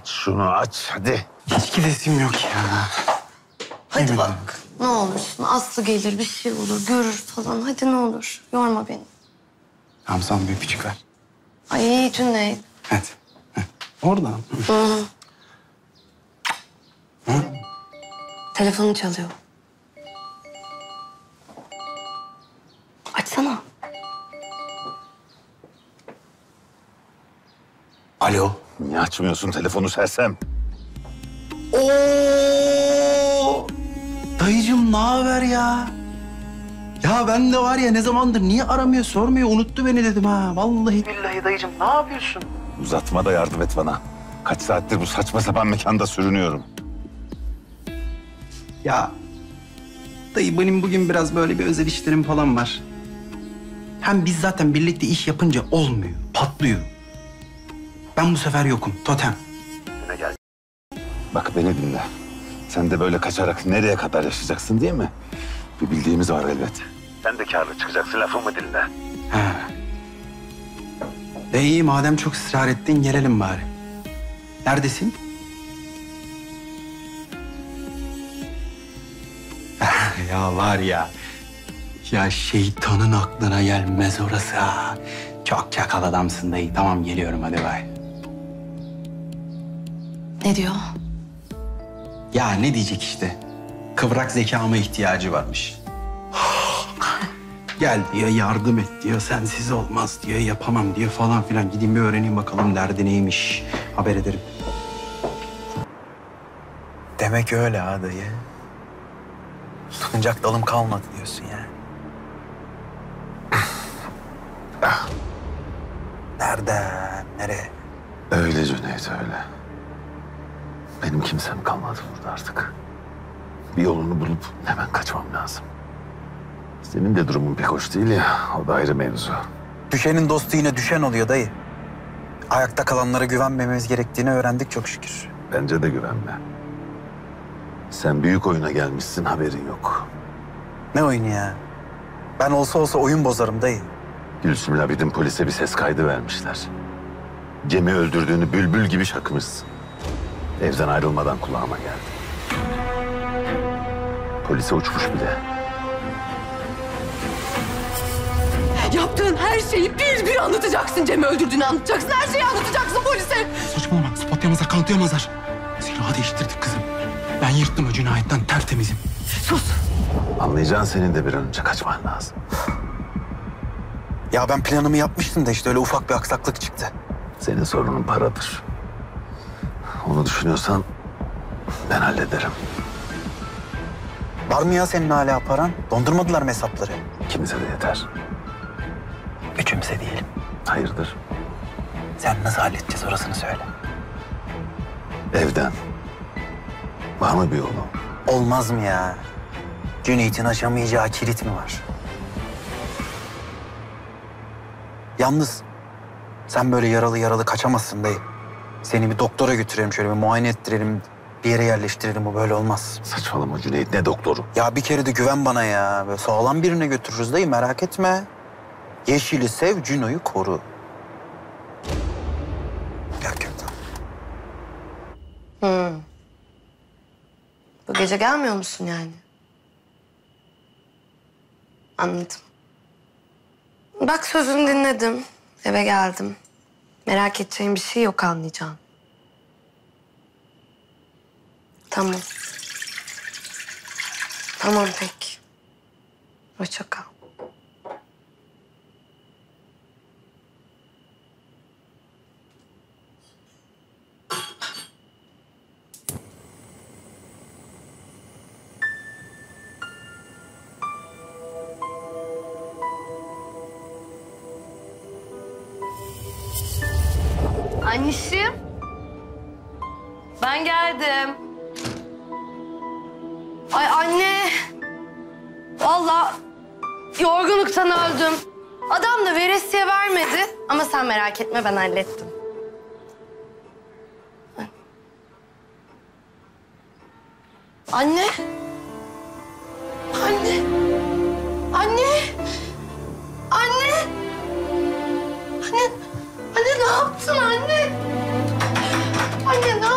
Aç şunu, aç hadi. Hiç gidesim yok ya. Hadi ne bak bileyim. Ne olursun Aslı gelir, bir şey olur, görür falan. Hadi ne olur yorma beni. Hamza'm bir öpücük ver. Ay Cüneyt. Hadi. Oradan. Hı. Hı? Telefonu çalıyor. Açsana. Alo. Niye açmıyorsun telefonu sersem? Oo! Dayıcığım ne haber ya? Ya ben de var ya ne zamandır niye aramıyor, sormuyor, unuttu beni dedim ha. Vallahi billahi dayıcığım ne yapıyorsun? Uzatma da yardım et bana. Kaç saattir bu saçma sapan mekanda sürünüyorum. Ya dayı benim bugün biraz böyle bir özel işlerim falan var. Hem biz zaten birlikte iş yapınca olmuyor, patlıyor. Ben bu sefer yokum, totem. Bak beni dinle. Sen de böyle kaçarak nereye kadar yaşayacaksın değil mi? Bir bildiğimiz var elbet. Sen de kârlı çıkacaksın, lafımı dinle. He. İyi madem çok ısrar ettin, gelelim bari. Neredesin? Ya var ya, ya şeytanın aklına gelmez orası ha. Çok çakal adamsın dayı. Tamam geliyorum hadi bay. Ne diyor? Ya ne diyecek işte. Kıvrak zekama ihtiyacı varmış. Gel diyor, yardım et diyor, sensiz olmaz diyor, yapamam diyor falan filan. Gideyim bir öğreneyim bakalım derdi neymiş. Haber ederim. Demek öyle ha dayı. Tutunacak dalım kalmadı diyorsun ya. Nereden, nereye? Öyle Cüneyt, öyle. Benim kimsem kalmadı burada artık. Bir yolunu bulup hemen kaçmam lazım. Senin de durumun pek hoş değil ya, o da ayrı mevzu. Düşenin dostu yine düşen oluyor dayı. Ayakta kalanlara güvenmememiz gerektiğini öğrendik çok şükür. Bence de güvenme. Sen büyük oyuna gelmişsin, haberin yok. Ne oyunu ya? Ben olsa olsa oyun bozarım dayı. Gülsüm'le Abidin polise bir ses kaydı vermişler. Cem'i öldürdüğünü bülbül gibi şakmışsın. Evden ayrılmadan kulağıma geldi. Polise uçmuş bile. Yaptığın her şeyi bir bir anlatacaksın. Cem'i öldürdüğünü anlatacaksın. Her şeyi anlatacaksın polise. Saçmalama. Spotlayamazlar, kanıtlayamazlar. Silahı değiştirdik kızım. Ben yırttım o cinayetten, tertemizim. Sus. Anlayacağın senin de bir an önce kaçman lazım. Ya ben planımı yapmıştım da işte öyle ufak bir aksaklık çıktı. Senin sorunun paradır. Onu düşünüyorsan ben hallederim. Var mı ya senin hala paran? Dondurmadılar mı hesapları? Kimse de yeter. Üçümse diyelim. Hayırdır? Sen nasıl halledeceğiz orasını söyle. Evden. Var mı bir yolu? Olmaz mı ya? Cüneyt'in aşamayacağı kilit mi var? Yalnız sen böyle yaralı yaralı kaçamazsın dayı. Seni bir doktora götürelim, şöyle bir muayene ettirelim, bir yere yerleştirelim, bu böyle olmaz. Saçmalama Cüneyt, ne doktoru? Ya bir kere de güven bana ya, böyle sağlam birine götürürüz dayı, merak etme. Yeşil'i sev, Cino'yu koru. Gerçekten. Bu gece gelmiyor musun yani? Anladım. Bak sözünü dinledim, eve geldim. Merak edeceğin bir şey yok anlayacağım. Tamam. Tamam peki. Hoşça kal. Annişim, ben geldim. Ay anne, vallahi yorgunluktan öldüm. Adam da veresiye vermedi ama sen merak etme, ben hallettim. Anne, anne, anne, anne, anne. Anne ne yaptın anne? Anne ne yaptın?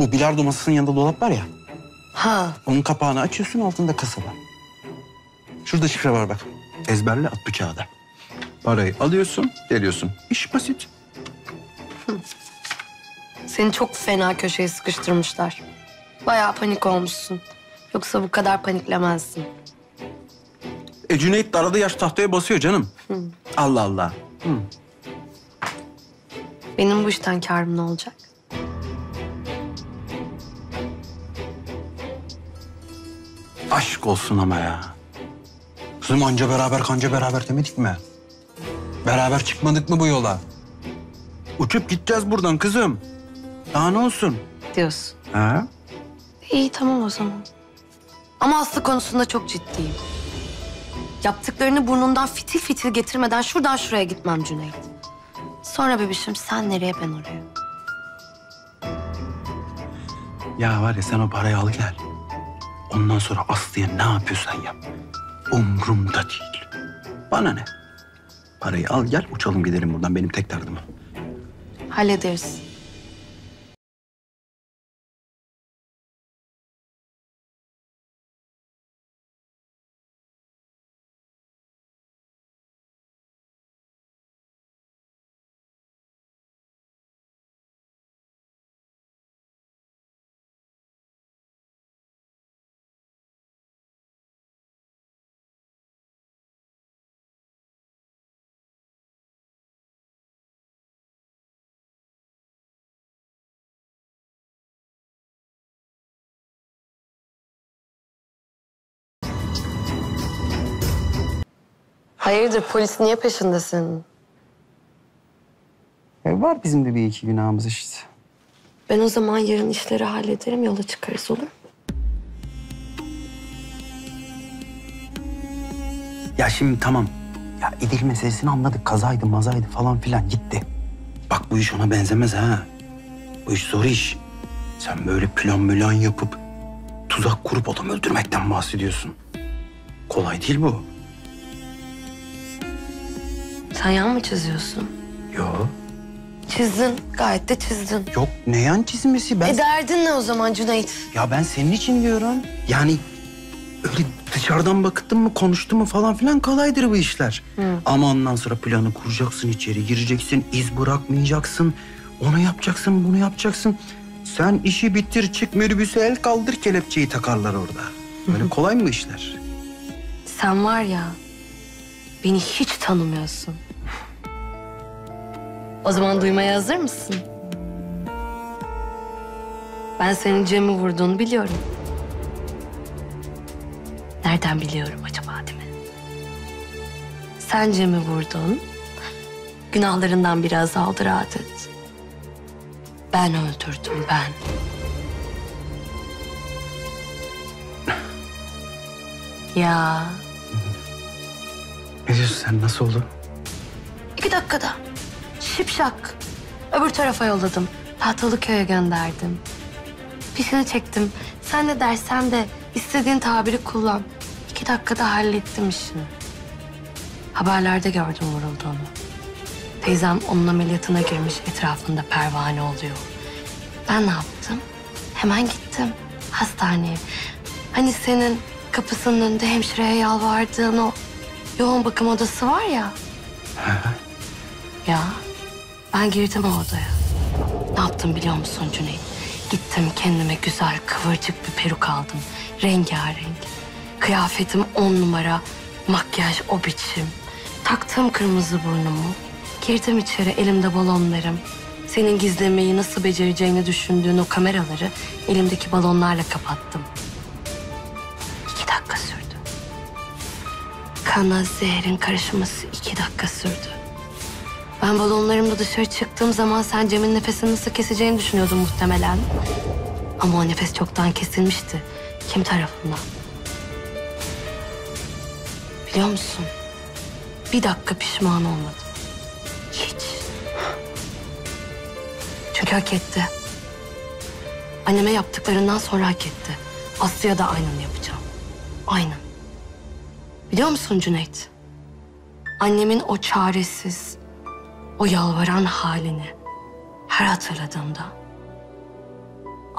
Bu bilardo masasının yanında dolap var ya. Ha. Onun kapağını açıyorsun, altında kasa var. Şurada şifre var bak. Ezberle, at bu kağıda. Parayı alıyorsun, veriyorsun. İş basit. Hı. Seni çok fena köşeye sıkıştırmışlar. Bayağı panik olmuşsun. Yoksa bu kadar paniklemezsin. Cüneyt de arada yaş tahtaya basıyor canım. Hı. Allah Allah. Hı. Benim bu işten kârım ne olacak? Aşk olsun ama ya. Kızım anca beraber kanca beraber demedik mi? Beraber çıkmadık mı bu yola? Uçup gideceğiz buradan kızım. Daha ne olsun? Diyorsun. Ha? İyi tamam o zaman. Ama Aslı konusunda çok ciddiyim. Yaptıklarını burnundan fitil fitil getirmeden şuradan şuraya gitmem Cüneyt. Sonra bebişim sen nereye ben oraya. Ya var ya sen o parayı al gel. Ondan sonra Aslı'ya ne yapıyorsan yap. Umrumda değil. Bana ne? Parayı al gel uçalım gidelim buradan benim tek derdim o. Hallederiz. Hayırdır, polis niye peşindesin? Var bizim de bir iki günahımız işte. Ben o zaman yarın işleri hallederim, yola çıkarız olur mu? Ya şimdi tamam. Ya İdil meselesini anladık, kazaydı mazaydı falan filan gitti. Bak bu iş ona benzemez ha. Bu iş zor iş. Sen böyle plan mülan yapıp tuzak kurup adam öldürmekten bahsediyorsun. Kolay değil bu. Sen yan mı çiziyorsun? Yok. Çizdin, gayet de çizdin. Yok, ne yan çizmesi ben... derdin ne o zaman Cüneyt? Ya ben senin için diyorum. Yani öyle dışarıdan baktın mı, konuştun mu falan filan kolaydır bu işler. Hı. Ama ondan sonra planı kuracaksın, içeri gireceksin, iz bırakmayacaksın. Onu yapacaksın, bunu yapacaksın. Sen işi bitir, çık mürübüse el kaldır, kelepçeyi takarlar orada. Böyle kolay mı işler? Sen var ya... Beni hiç tanımıyorsun. O zaman duymaya hazır mısın? Ben senin Cem'i vurduğunu biliyorum. Nereden biliyorum acaba değil mi? Sen Cem'i vurdun. Günahlarından biraz azaldı rahat et. Ben öldürdüm ben. Ya... Ne diyorsun sen? Nasıl oldu? 2 dakikada. Şipşak. Öbür tarafa yolladım. Tahtalıköy'e gönderdim. Peşini çektim. Sen ne dersen de istediğin tabiri kullan. 2 dakikada hallettim işini. Haberlerde gördüm vurulduğunu. Teyzem onun ameliyatına girmiş. Etrafında pervane oluyor. Ben ne yaptım? Hemen gittim hastaneye. Hani senin kapısının önünde hemşireye yalvardığın o... Yoğun bakım odası var ya. Ya ben girdim o odaya. Ne yaptım biliyor musun Cüneyt? Gittim kendime güzel kıvırcık bir peruk aldım. Rengarenk. Kıyafetim 10 numara. Makyaj o biçim. Taktım kırmızı burnumu. Girdim içeri elimde balonlarım. Senin gizlemeyi nasıl becereceğini düşündüğün o kameraları elimdeki balonlarla kapattım. 2 dakika sürdü. Kanla zehrin karışması 2 dakika sürdü. Ben balonlarımla dışarı çıktığım zaman sen Cem'in nefesini nasıl keseceğini düşünüyordun muhtemelen. Ama o nefes çoktan kesilmişti. Kim tarafından? Biliyor musun? 1 dakika pişman olmadım. Hiç. Çünkü hak etti. Anneme yaptıklarından sonra hak etti. Aslı'ya da aynını yapacağım. Aynen. Biliyor musun Cüneyt? Annemin o çaresiz, o yalvaran halini her hatırladığımda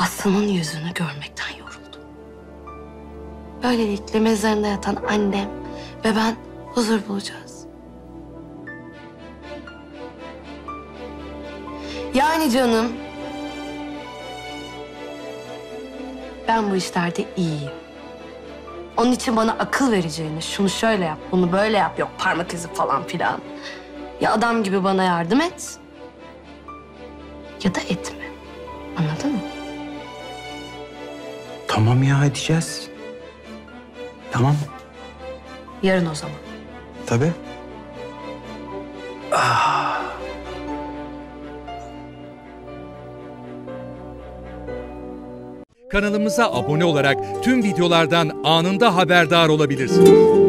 Aslı'nın yüzünü görmekten yoruldum. Böylelikle mezarında yatan annem ve ben huzur bulacağız. Yani canım, ben bu işlerde iyiyim. Onun için bana akıl vereceğini, şunu şöyle yap, bunu böyle yap, yok parmak izi falan filan. Ya adam gibi bana yardım et ya da etme. Anladın mı? Tamam ya, edeceğiz. Tamam. Yarın o zaman. Tabii. Ah. Kanalımıza abone olarak tüm videolardan anında haberdar olabilirsiniz.